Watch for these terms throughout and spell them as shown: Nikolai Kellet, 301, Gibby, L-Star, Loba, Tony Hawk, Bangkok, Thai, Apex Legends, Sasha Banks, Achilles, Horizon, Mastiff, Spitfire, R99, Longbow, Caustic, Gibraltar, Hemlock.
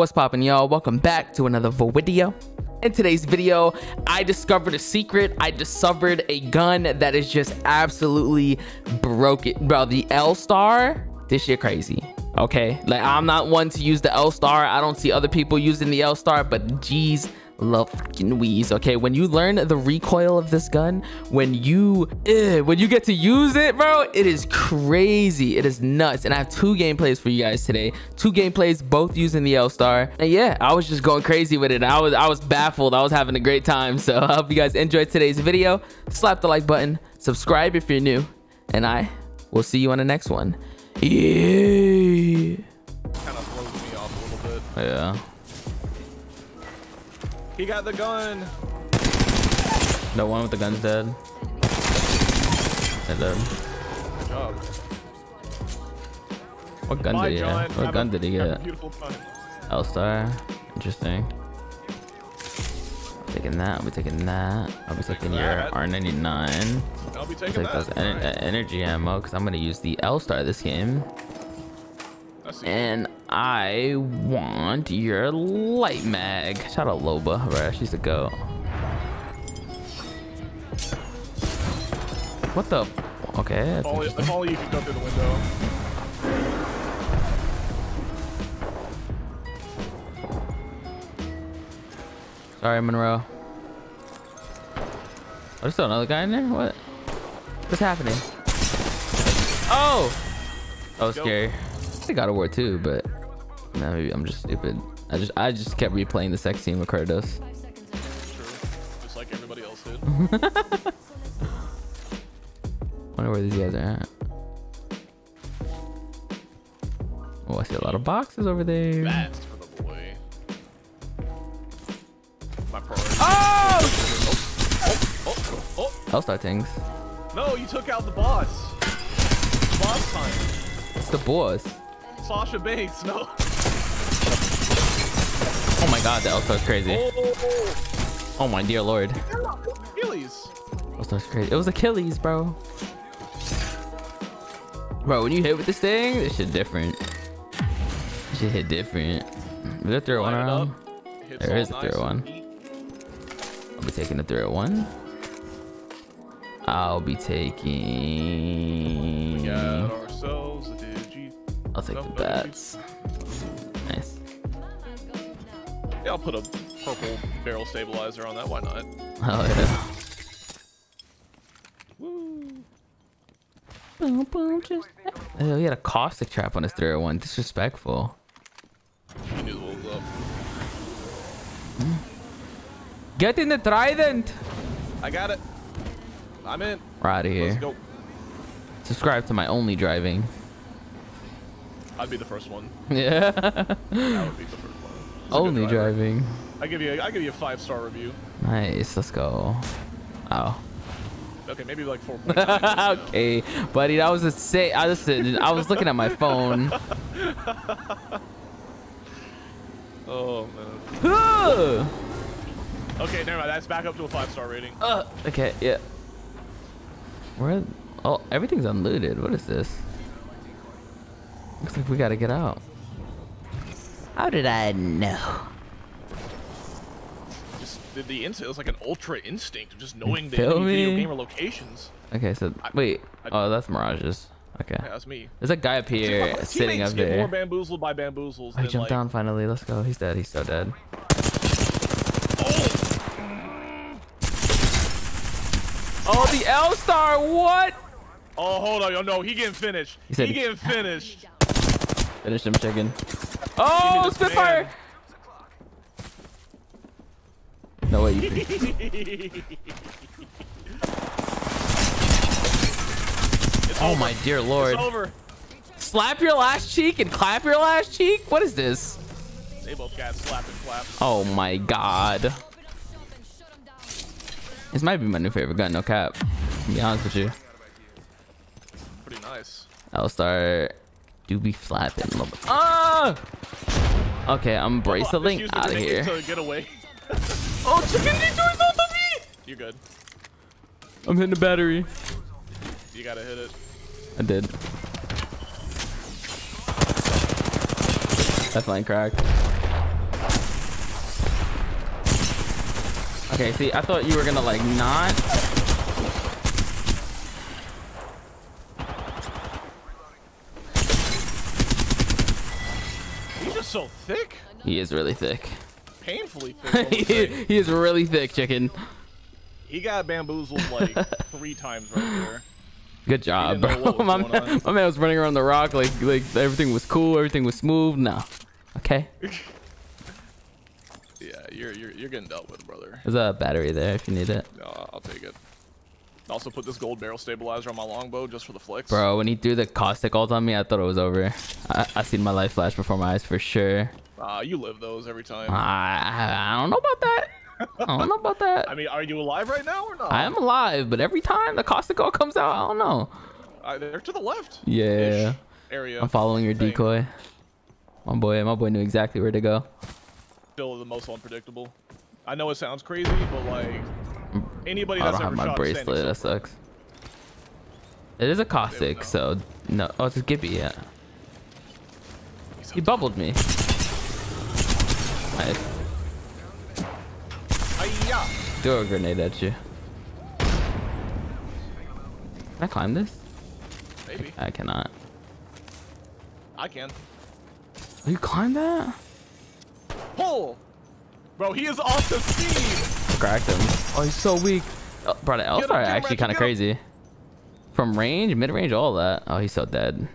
What's poppin', y'all? Welcome back to another video. In today's video, I discovered a secret. I discovered a gun that is just absolutely broken, bro. The L-Star, this shit crazy. Okay, like I'm not one to use the L-Star. I don't see other people using the L-Star, but geez love fucking wheeze. Okay, when you learn the recoil of this gun, when you get to use it, bro, it is crazy. It is nuts. And I have two gameplays for you guys today, both using the L-Star. And yeah, I was just going crazy with it. I was baffled. I was having a great time. So I hope you guys enjoyed today's video. Slap the like button, subscribe if you're new, and I will see you on the next one. Yeah, kind of blows me off a little bit. Yeah, he got the gun. No, one with the gun's dead. They're dead. Good job. What gun did he get? What gun did he get? L-Star. Interesting. Taking that. I'll be taking that. I'll be taking your R99. I'll be taking those energy ammo because I'm gonna use the L-Star this game. And I want your light mag. Shout out Loba, right? She's a go. What the? Okay. If all you can go through the window. Sorry, Monroe. Oh, there's still another guy in there? What? What's happening? Oh! That was scary. I got a war too, but no, maybe I'm just stupid. I just kept replaying the sex scene with Cardos. True. Just like everybody else did. Wonder where these guys are at. Oh, I see a lot of boxes over there. Fast for the boy. My priority. Oh! Oh! L-Star things. No, you took out the boss. Boss time. It's the boss. Sasha Banks, no. Oh my god, that L-Star's crazy. Oh. Oh my dear lord. Achilles. L-Star's crazy. It was Achilles, bro. Bro, when you hit with this thing, this shit different. This shit hit different. Is there a 301 around? There is a 301. I'll be taking the 301. I'll be taking... I'll take the bats. Nice. Yeah, I'll put a purple barrel stabilizer on that. Why not? Oh, yeah. Woo. Boom, boom, just... Oh, he had a caustic trap on his 301. Disrespectful. He knew the wolves up. Get in the trident! I got it. I'm in. We're out of here. Let's go. Subscribe to my only driving. I'd be the first one. Yeah. That would be the first one. Only driving. I give you a 5-star review. Nice. Let's go. Oh. Okay, maybe like 4.9. Okay, buddy, that was a say. I was looking at my phone. Oh man. Okay, never mind. That's back up to a 5-star rating. Okay, yeah. Where? Oh, everything's unlooted. What is this? Looks like we gotta get out. How did I know? Just the instinct. It was like an ultra instinct of just knowing the video gamer locations. Okay, so wait. Oh, that's Mirage's. Okay. Yeah, that's me. There's a guy up here sitting up there. More bamboozled by bamboozles. I jumped down finally. Let's go. He's dead. He's so dead. Oh, the L-Star. What? Oh, hold on. No, he getting finished. He getting finished. Finish him, chicken. Oh, Spitfire! No way. You oh my dear lord! It's over. Slap your last cheek and clap your last cheek. What is this? They both got slap and clap. Oh my god! This might be my new favorite gun. No cap. To be honest with you. Pretty nice. L-Star. Do be flapping a little bit. Ah! Okay, I'm braceling out of here. Get away. Oh, chicken detours off of me! You're good. I'm hitting the battery. You gotta hit it. I did. That flank cracked. Okay, see, I thought you were gonna like not. He's just so thick. He is really thick. Painfully thick. He is really thick, chicken. He got bamboozled like 3 times right there. Good job, bro. My man was running around the rock like everything was cool, everything was smooth. No, okay. Yeah, you're getting dealt with, brother. There's a battery there if you need it. No, I'll take it. Also put this gold barrel stabilizer on my longbow just for the flicks. Bro, when he threw the caustic ult on me, I thought it was over. I seen my life flash before my eyes for sure. You live those every time. I don't know about that. I don't know about that. I mean, are you alive right now or not? I am alive, but every time the caustic ult comes out, I don't know. They're to the left. Yeah. Area. I'm following your decoy. My boy knew exactly where to go. Still the most unpredictable. I know it sounds crazy, but like anybody that's ever shot. I don't have my bracelet. That sucks. It is a caustic, so no. Oh, it's a Gibby. Yeah. He bubbled me. Nice. Throw a grenade at you. Can I climb this? Maybe. I cannot. I can. You climb that? Pull! Bro, he is off the scene! Cracked him. Oh, he's so weak. Oh, bro, the L-Star actually kind of crazy. From range, mid-range, all that. Oh, he's so dead.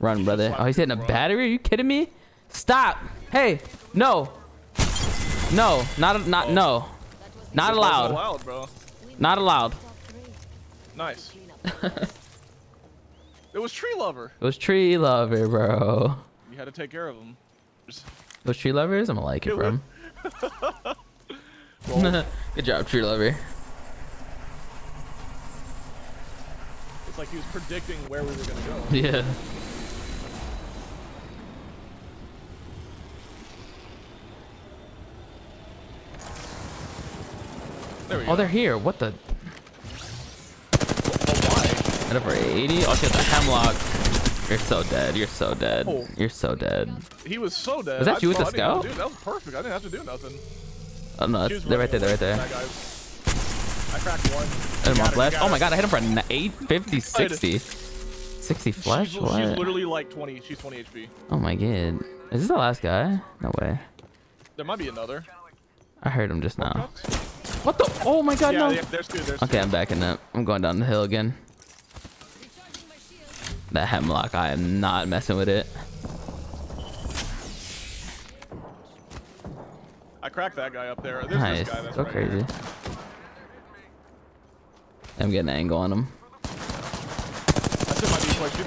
Run, brother. Oh, he's hitting a battery? Are you kidding me? Stop! Hey! No! No, not allowed. Bro. Not allowed. Nice. It was tree lover. It was tree lover, bro. You had to take care of him. Those tree lovers, I'm gonna like it, bro. Good job, tree lover. It's like he was predicting where we were gonna go. Yeah. Oh, they're here. What the? Oh, at over 80? I'll get the Hemlock. You're so dead. You're so dead. Oh. You're so dead. He was so dead. Was that you with the scout? Dude, that was perfect. I didn't have to do nothing. Oh, no. They're right there. They're right there. I cracked one. Hit him on flash. Oh, my God. I hit him for 850, 60. 60 flash? She's, what? She's literally like 20. She's 20 HP. Oh, my God. Is this the last guy? No way. There might be another. I heard him just now. What the? Oh my God, yeah, no. Yeah, there's two. I'm backing up. I'm going down the hill again. That Hemlock, I am not messing with it. I cracked that guy up there. There's nice. This guy that's so right crazy. Here. I'm getting an angle on him.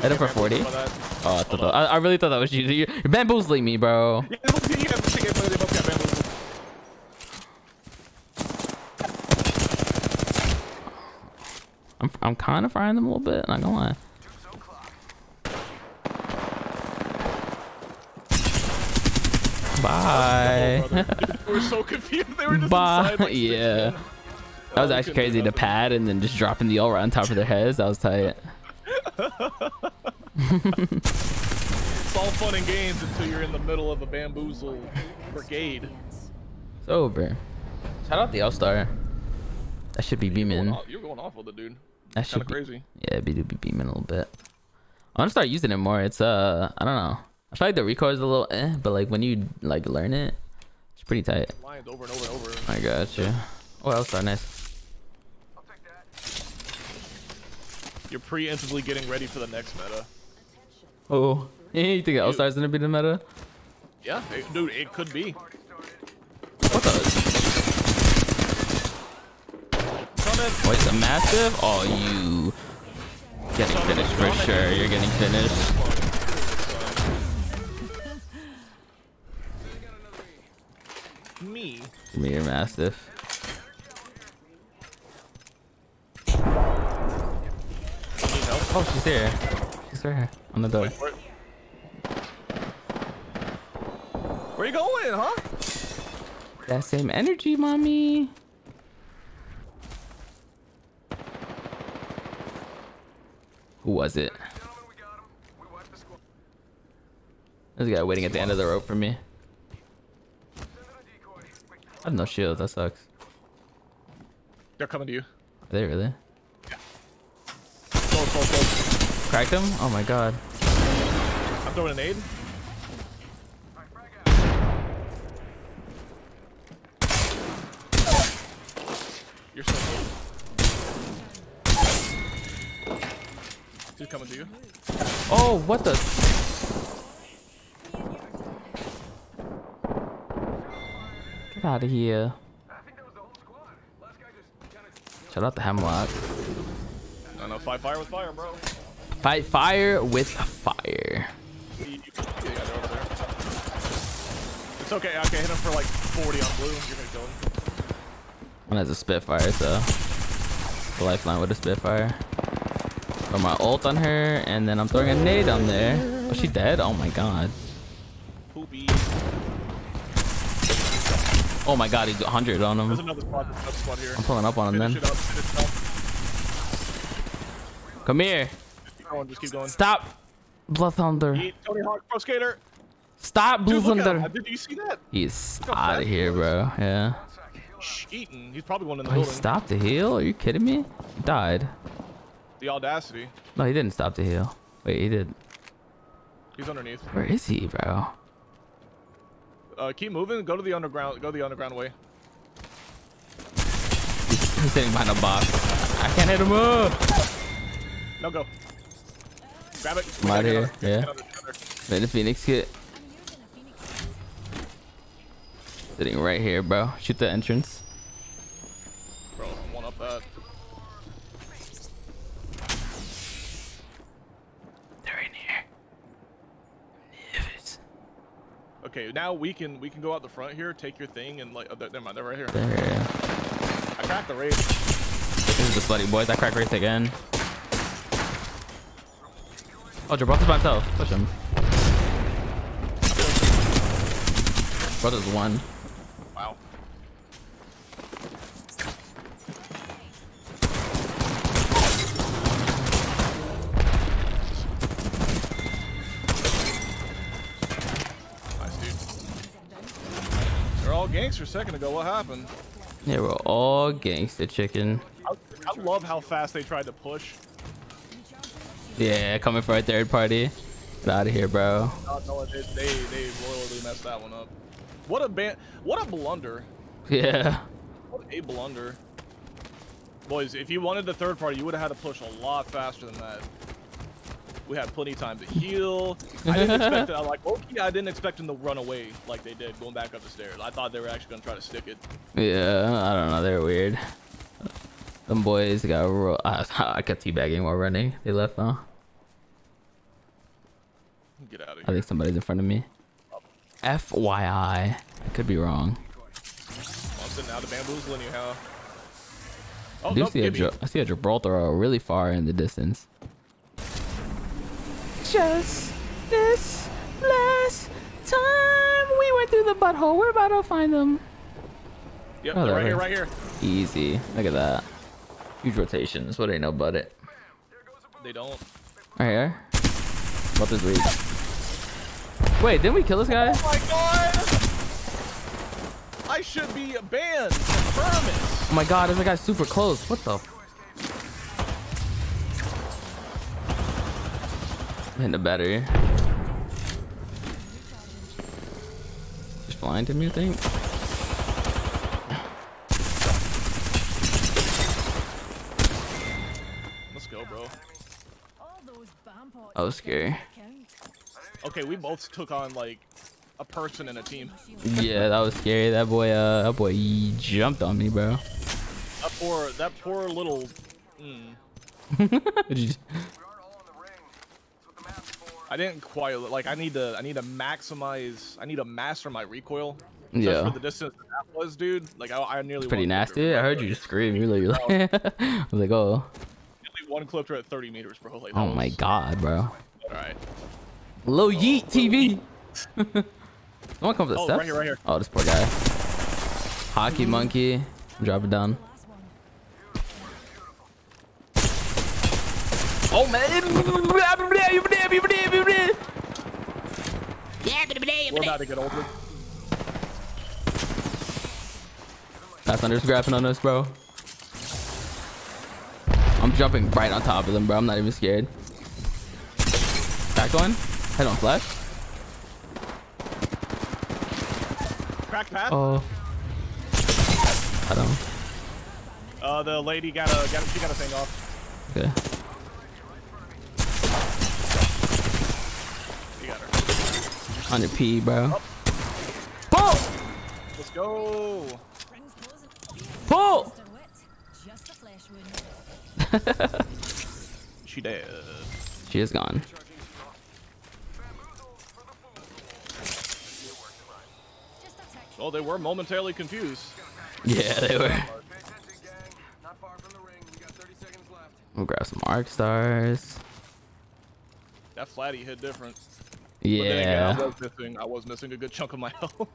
Hit him for 40. Oh, I really thought that was you. You're bamboozling me, bro. I'm kind of frying them a little bit, not gonna lie. Bye. Oh, no, we were so confused. They were just inside, like, yeah. That was actually crazy. The pad and then just dropping the ult right on top of their heads. That was tight. It's all fun and games until you're in the middle of a bamboozle brigade. It's over. Shout out the L-Star. That should be beaming. You're going off with it, dude. That's kind of crazy. Yeah, it'd be beaming a little bit. I want to start using it more. It's I don't know. I feel like the recoil is a little but like when you like learn it, it's pretty tight. Lines over and over and over. I got you. Oh, L-Star, nice. I'll take that. You're preemptively getting ready for the next meta. Oh, you think L-Star's gonna be the meta? Yeah, dude, it could be. What the? Oh, it's a Mastiff? Oh, you getting finished for sure. You're getting finished. Me. Give me your Mastiff. Oh, she's here. She's right here. On the door. Where you going, huh? That same energy, mommy. Who was it? There's a guy waiting at the end of the rope for me. I have no shields, that sucks. They're coming to you. Are they really? Yeah. Close, close, close. Cracked him? Oh my god. I'm throwing a nade. You're so cool. Dude coming to you. Oh, what the? Get out of here. Shout out to Hemlock. I don't know, fight fire with fire, bro. Fight fire with fire. It's okay, okay, hit him for like 40 on blue. You're gonna kill him. One has a Spitfire, so the lifeline with a Spitfire. Put my ult on her, and then I'm throwing a nade on there. Oh, she dead? Oh my god. Poopy. Oh my god, he's 100 on him. There's another squad. There's another squad here. I'm pulling up on him then. Come here. Just keep going. Stop, Blue Thunder. Tony Hawk Pro Skater. Stop, Blue Thunder. Did you see that? He's out of here, bro. Yeah. Eating. He's probably one in the building. He stopped to heal? Are you kidding me? He died. The audacity. No, he didn't stop to heal. Wait, he did. He's underneath. Where is he, bro? Keep moving. Go to the underground. Go the underground way. He's sitting behind a box. I can't hit him up. No, go. Grab it. I'm out of here. Yeah. Man, the Phoenix kit. Sitting right here, bro. Shoot the entrance. Bro, I want up that. They're in here. Okay, now we can go out the front here, take your thing, and like. Oh, never mind, they're right here. There, yeah. I cracked the raid. This is the slutty boys. I cracked race again. Oh, Gibraltar's by himself. Push him. Brother's one. Gangster a second ago, what happened? Yeah, we're all gangster chicken. I love how fast they tried to push. Yeah, coming for a third party. Get out of here, bro. No, they royally messed that one up. What a blunder. Yeah. What a blunder. Boys, if you wanted the third party, you would have had to push a lot faster than that. We had plenty of time to heal. I didn't expect it. I'm like, okay, I didn't expect them to run away like they did, going back up the stairs. I thought they were actually gonna try to stick it. Yeah, I don't know. They're weird. Them boys got real. I kept teabagging while running. They left though. Get out of here. I think somebody's in front of me. FYI, I could be wrong. Well, I'm sitting out of bamboozle anyhow. Oh, nope, I see a Gibraltar really far in the distance. Just this last time we went through the butthole. We're about to find them. Yep, oh, they're right here, right here. Easy. Look at that. Huge rotations. What do they know about it? They don't. Right here. About this lead. Wait, didn't we kill this guy? Oh my god! I should be banned. I promise. Oh my god, this guy is super close. What the? Hitting the battery. Just flying to me, you think? Let's go, bro. That was scary. Okay, we both took on like a person and a team. Yeah, that was scary. That boy jumped on me, bro. That poor little. I didn't quite like. I need to maximize. I need to master my recoil. Yeah. Just for the distance that was, dude. Like I nearly. It's pretty nasty. I heard you scream. You like. I was like, oh. Nearly one clipped her at 30 meters, bro. Like, oh my god, bro. All right. Low yeet TV. No one comes to steps. Right here, right here. Oh, this poor guy. Hockey monkey. Drop it down. Oh man! We're about to get older. That thunder's grappling on us, bro. I'm jumping right on top of them, bro. I'm not even scared. Cracked one. Head on flash. Crack path. Oh. I don't. The lady she got a thing off. Okay. You got her. On your P, bro. Oh. Pull! Let's go. Pull! She dead. She is gone. Oh, they were momentarily confused. Yeah, they were. We'll grab some arc stars. That flatty hit different. Yeah. But then again, I was missing a good chunk of my health.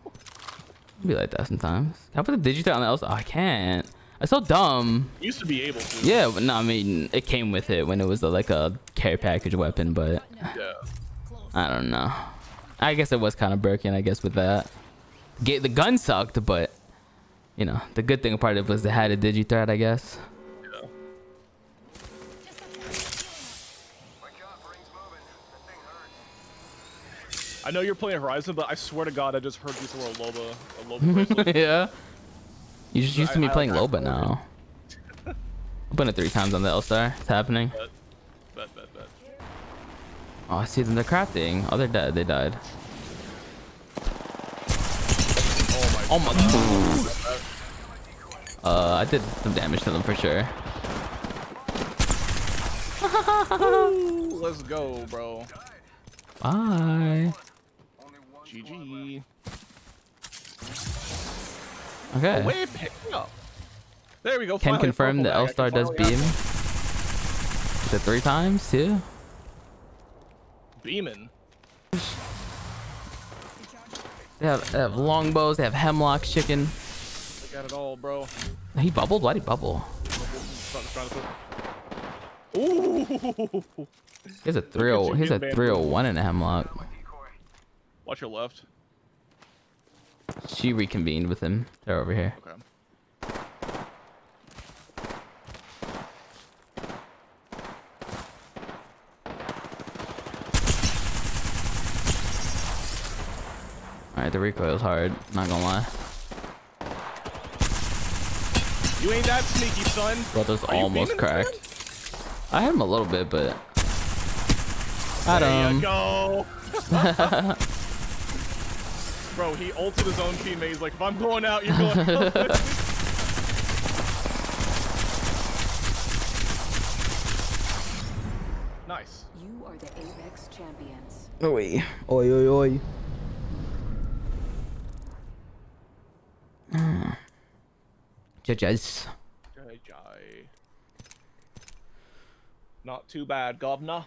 Be like that sometimes. How about the digital on the L-Star? Oh, I can't. It's so dumb. Used to be able to. Yeah, but no, I mean, it came with it when it was like a care package weapon, but yeah. I don't know. I guess it was kind of broken, I guess, with that. The gun sucked, but you know, the good thing about it was they had a digi-threat, I guess. Yeah. I know you're playing Horizon, but I swear to God, I just heard you throw a Loba. Yeah. You just used to me playing Loba now. I've done it 3 times on the L-Star. It's happening. Bet. Oh, I see them. They're crafting. Oh, they're dead. They died. Oh my God. I did some damage to them for sure. Ooh, let's go, bro. Bye. GG. Okay. Wait, no. There we go. Can confirm the L-Star does beam. Is it 3 times too? Beaming. They have longbows. They have hemlock chicken. They got it all, bro. He bubbled. Why'd he bubble? Ooh. Here's a 301. Here's a 301 in a hemlock. Watch your left. She reconvened with him. They're over here. Okay. All right, the recoil's hard. Not gonna lie. You ain't that sneaky, son. Brother's almost cracked. I hit him a little bit, but got him. Go. Bro, he ulted his own teammates. Like, if I'm going out, you're going out. Nice. You are the Apex champions. Oi. Oi, oi, oi. Judges. Not too bad, governor.